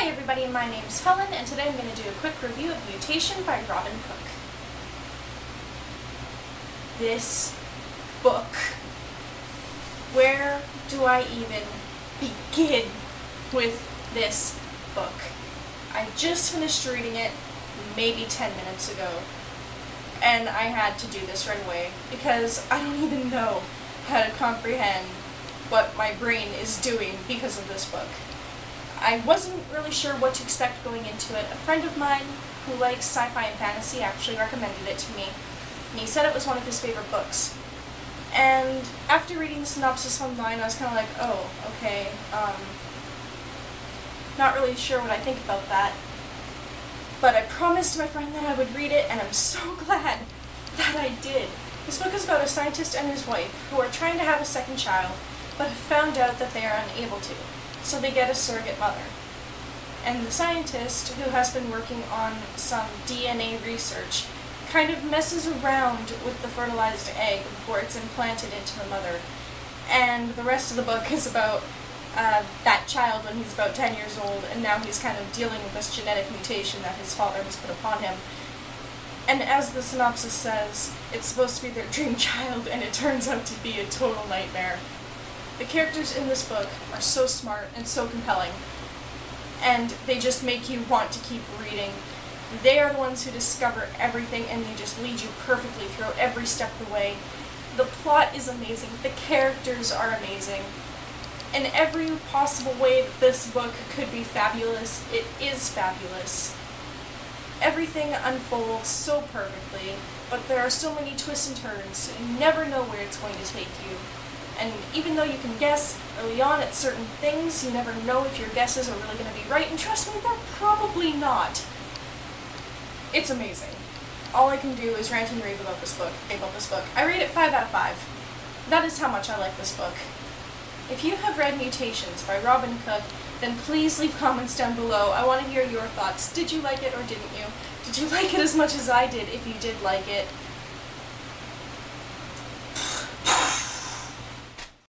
Hi everybody, my name's Helen, and today I'm going to do a quick review of Mutation by Robin Cook. This book. Where do I even begin with this book? I just finished reading it maybe 10 minutes ago, and I had to do this right away because I don't even know how to comprehend what my brain is doing because of this book. I wasn't really sure what to expect going into it. A friend of mine who likes sci-fi and fantasy actually recommended it to me, and he said it was one of his favorite books. And after reading the synopsis online, I was kind of like, oh, okay, not really sure what I think about that. But I promised my friend that I would read it, and I'm so glad that I did. This book is about a scientist and his wife who are trying to have a second child, but have found out that they are unable to. So they get a surrogate mother. And the scientist, who has been working on some DNA research, kind of messes around with the fertilized egg before it's implanted into the mother. And the rest of the book is about that child when he's about 10 years old, and now he's kind of dealing with this genetic mutation that his father has put upon him. And as the synopsis says, it's supposed to be their dream child, and it turns out to be a total nightmare. The characters in this book are so smart and so compelling, and they just make you want to keep reading. They are the ones who discover everything, and they just lead you perfectly throughout every step of the way. The plot is amazing, the characters are amazing. In every possible way that this book could be fabulous, it is fabulous. Everything unfolds so perfectly, but there are so many twists and turns, you never know where it's going to take you. And even though you can guess early on at certain things, you never know if your guesses are really going to be right, and trust me, they're probably not. It's amazing. All I can do is rant and rave about this book. I rate it 5 out of 5. That is how much I like this book. If you have read Mutations by Robin Cook, then please leave comments down below. I want to hear your thoughts. Did you like it or didn't you? Did you like it as much as I did, if you did like it?